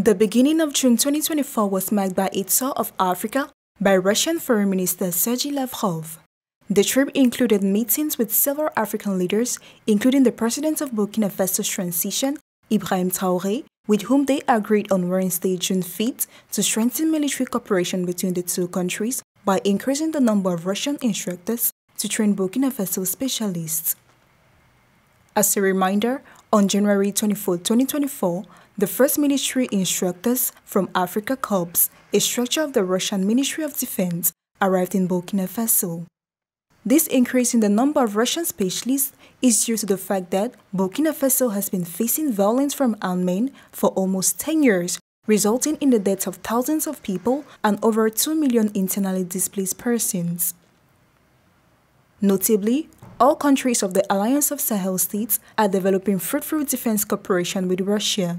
The beginning of June 2024 was marked by its tour of Africa by Russian Foreign Minister Sergei Lavrov. The trip included meetings with several African leaders, including the president of Burkina Faso's transition, Ibrahim Traoré, with whom they agreed on Wednesday, June 5th, to strengthen military cooperation between the two countries by increasing the number of Russian instructors to train Burkina Faso specialists. As a reminder, on January 24, 2024, the first military instructors from Africa Corps, a structure of the Russian Ministry of Defense, arrived in Burkina Faso. This increase in the number of Russian specialists is due to the fact that Burkina Faso has been facing violence from armed for almost 10 years, resulting in the deaths of thousands of people and over 2 million internally displaced persons. Notably, all countries of the Alliance of Sahel States are developing fruitful defense cooperation with Russia.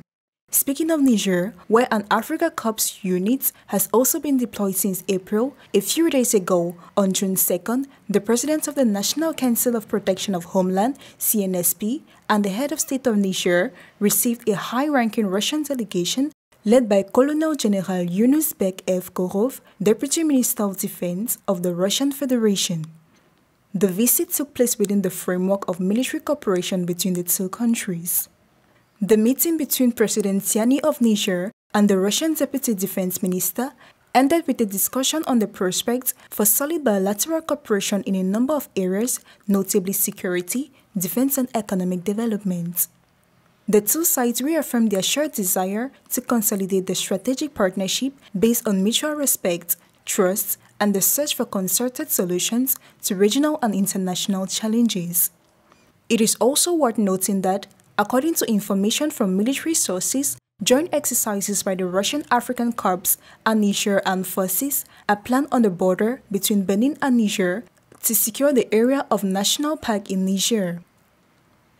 Speaking of Niger, where an Africa Corps unit has also been deployed since April, a few days ago, on June 2nd, the president of the National Council of Protection of Homeland, CNSP, and the head of state of Niger received a high-ranking Russian delegation led by Colonel General Yunus-Bek Yevkurov, Deputy Minister of Defense of the Russian Federation. The visit took place within the framework of military cooperation between the two countries. The meeting between President Tiani of Niger and the Russian Deputy Defense Minister ended with a discussion on the prospects for solid bilateral cooperation in a number of areas, notably security, defense and economic development. The two sides reaffirmed their shared desire to consolidate the strategic partnership based on mutual respect, trust, and the search for concerted solutions to regional and international challenges. It is also worth noting that, according to information from military sources, joint exercises by the Russian African Corps and Niger Armed Forces are planned on the border between Benin and Niger to secure the area of National Park in Niger.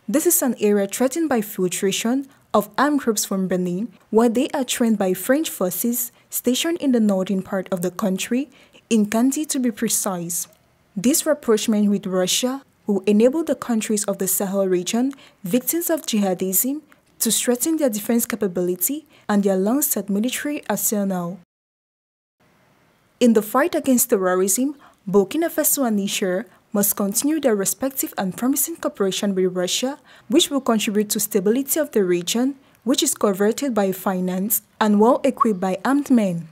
This is an area threatened by filtration of armed groups from Benin, where they are trained by French forces stationed in the northern part of the country, in Kanti to be precise. This rapprochement with Russia will enable the countries of the Sahel region, victims of jihadism, to strengthen their defense capability and their long-set military arsenal. In the fight against terrorism, Burkina Faso and Niger must continue their respective and promising cooperation with Russia, which will contribute to stability of the region, which is coveted by finance and well-equipped by armed men.